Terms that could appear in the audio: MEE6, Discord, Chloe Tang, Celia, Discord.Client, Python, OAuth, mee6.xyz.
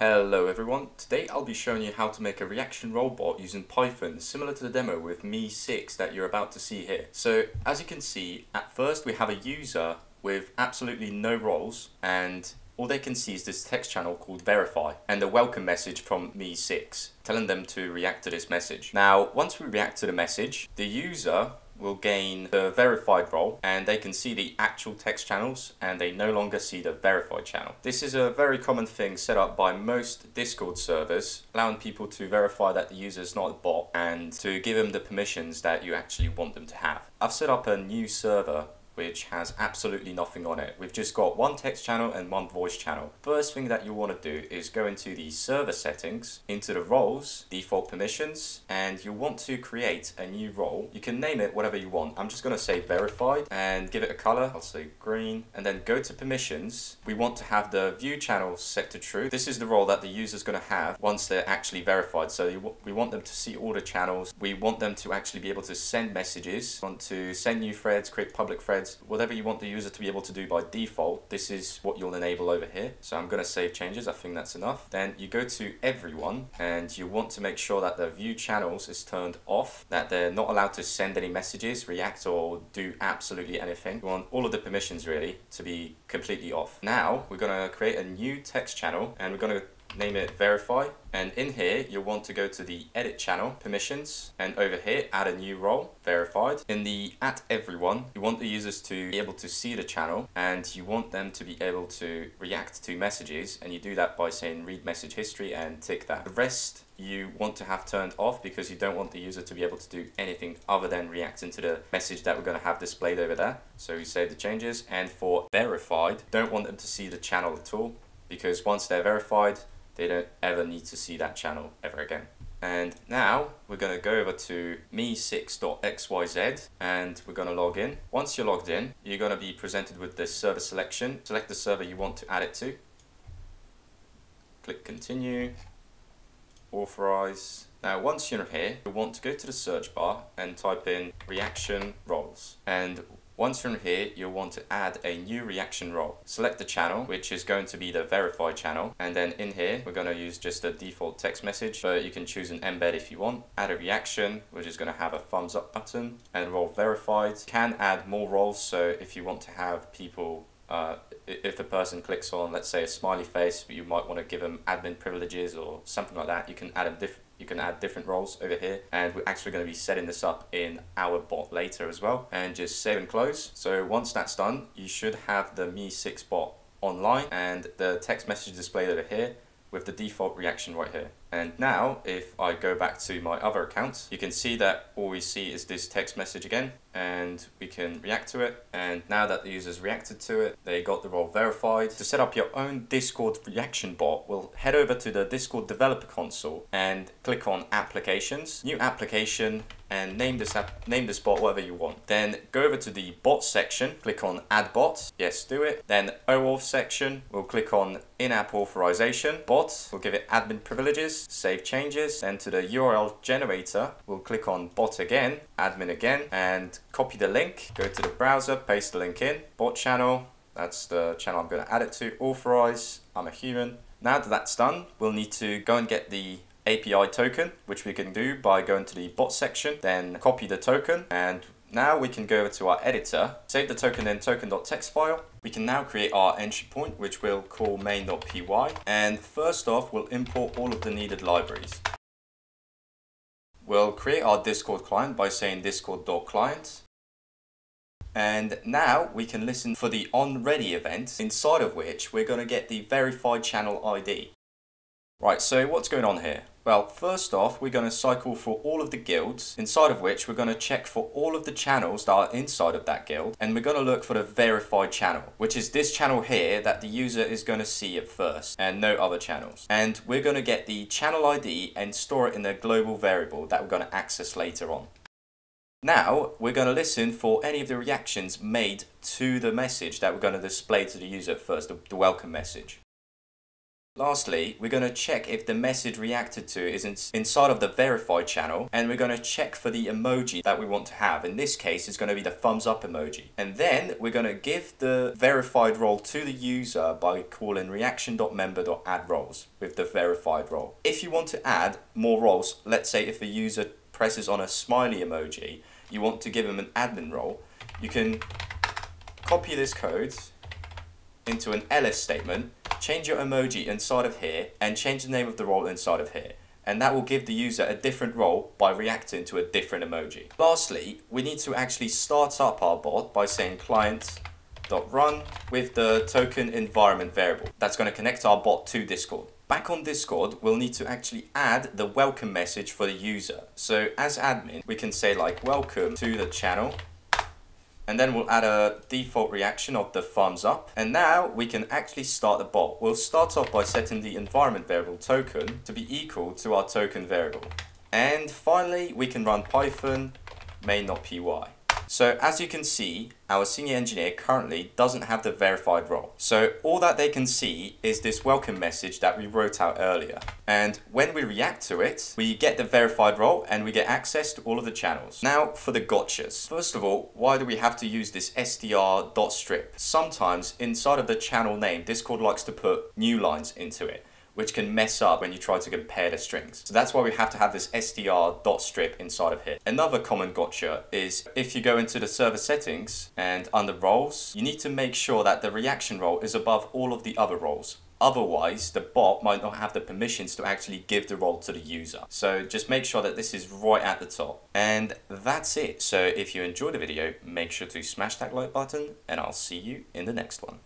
Hello everyone, today I'll be showing you how to make a reaction robot using Python, similar to the demo with mee6 that you're about to see here. So as you can see, at first we have a user with absolutely no roles, and all they can see is this text channel called verify and a welcome message from mee6 telling them to react to this message. Now once we react to the message, the user will gain the verified role and they can see the actual text channels and they no longer see the verified channel. This is a very common thing set up by most Discord servers, allowing people to verify that the user is not a bot and to give them the permissions that you actually want them to have. I've set up a new server which has absolutely nothing on it. We've just got one text channel and one voice channel. First thing that you want to do is go into the server settings, into the roles, default permissions, and you want to create a new role. You can name it whatever you want. I'm just going to say verified and give it a color. I'll say green, and then go to permissions. We want to have the view channel set to true. This is the role that the user is going to have once they're actually verified. So we want them to see all the channels. We want them to actually be able to send messages. We want to send new threads, create public threads, whatever you want the user to be able to do by default, this is what you'll enable over here. So I'm going to save changes. I think that's enough. Then you go to everyone and you want to make sure that the view channels is turned off, that they're not allowed to send any messages, react, or do absolutely anything. You want all of the permissions really to be completely off. Now we're going to create a new text channel and we're going to name it verify, and in here you'll want to go to the edit channel permissions and over here add a new role verified. In the at everyone you want the users to be able to see the channel and you want them to be able to react to messages, and you do that by saying read message history and tick that. The rest you want to have turned off because you don't want the user to be able to do anything other than reacting to the message that we're going to have displayed over there. So we save the changes, and for verified don't want them to see the channel at all because once they're verified they don't ever need to see that channel ever again. And now we're going to go over to mee6.xyz and we're going to log in. Once you're logged in, you're going to be presented with this server selection. Select the server you want to add it to. Click continue. Authorize. Now once you're here, you'll want to go to the search bar and type in reaction roles. And once you're in here, you'll want to add a new reaction role. Select the channel, which is going to be the verified channel. And then in here, we're going to use just a default text message, but you can choose an embed if you want. Add a reaction, which is going to have a thumbs up button, and role verified. You can add more roles, so if you want to have people, if the person clicks on, let's say, a smiley face, but you might want to give them admin privileges or something like that, you can add a different roles over here, and we're actually going to be setting this up in our bot later as well. And just save and close. So once that's done, you should have the mee6 bot online and the text message displayed over here with the default reaction right here. And now if I go back to my other account, you can see that all we see is this text message again, and we can react to it. And now that the user's reacted to it, they got the role verified. To set up your own Discord reaction bot, we'll head over to the Discord developer console and click on applications, new application, and name this bot whatever you want. Then go over to the bot section, click on add bot, yes do it. Then OAuth section, we'll click on in-app authorization, bot, we'll give it admin privileges, save changes. Then to the URL generator, we'll click on bot again, admin again, and copy the link, go to the browser, paste the link in, bot channel, that's the channel I'm going to add it to, authorize, I'm a human. Now that that's done, we'll need to go and get the API token, which we can do by going to the bot section, then copy the token, and now we can go over to our editor, save the token in token.txt file. We can now create our entry point, which we'll call main.py. And first off, we'll import all of the needed libraries. We'll create our Discord client by saying Discord.Client. And now we can listen for the onReady event, inside of which we're going to get the verified channel ID. Right, so what's going on here? Well, first off, we're going to cycle for all of the guilds, inside of which we're going to check for all of the channels that are inside of that guild, and we're going to look for the verified channel, which is this channel here that the user is going to see at first, and no other channels. And we're going to get the channel ID and store it in a global variable that we're going to access later on. Now we're going to listen for any of the reactions made to the message that we're going to display to the user at first, the welcome message. Lastly, we're going to check if the message reacted to is inside of the verify channel, and we're going to check for the emoji that we want to have. In this case, it's going to be the thumbs up emoji. And then we're going to give the verified role to the user by calling reaction.member.addRoles with the verified role. If you want to add more roles, let's say if the user presses on a smiley emoji, you want to give them an admin role, you can copy this code into an ls statement, change your emoji inside of here, and change the name of the role inside of here. And that will give the user a different role by reacting to a different emoji. Lastly, we need to actually start up our bot by saying client.run with the token environment variable. That's going to connect our bot to Discord. Back on Discord, we'll need to actually add the welcome message for the user. So as admin, we can say like welcome to the channel, and then we'll add a default reaction of the thumbs up. And now we can actually start the bot. We'll start off by setting the environment variable token to be equal to our token variable. And finally, we can run Python main.py. So as you can see, our senior engineer currently doesn't have the verified role. So all that they can see is this welcome message that we wrote out earlier. And when we react to it, we get the verified role and we get access to all of the channels. Now for the gotchas. First of all, why do we have to use this str.strip? Sometimes inside of the channel name, Discord likes to put new lines into it, which can mess up when you try to compare the strings. So that's why we have to have this str.strip inside of here. Another common gotcha is if you go into the server settings and under roles, you need to make sure that the reaction role is above all of the other roles. Otherwise, the bot might not have the permissions to actually give the role to the user. So just make sure that this is right at the top. And that's it. So if you enjoyed the video, make sure to smash that like button, and I'll see you in the next one.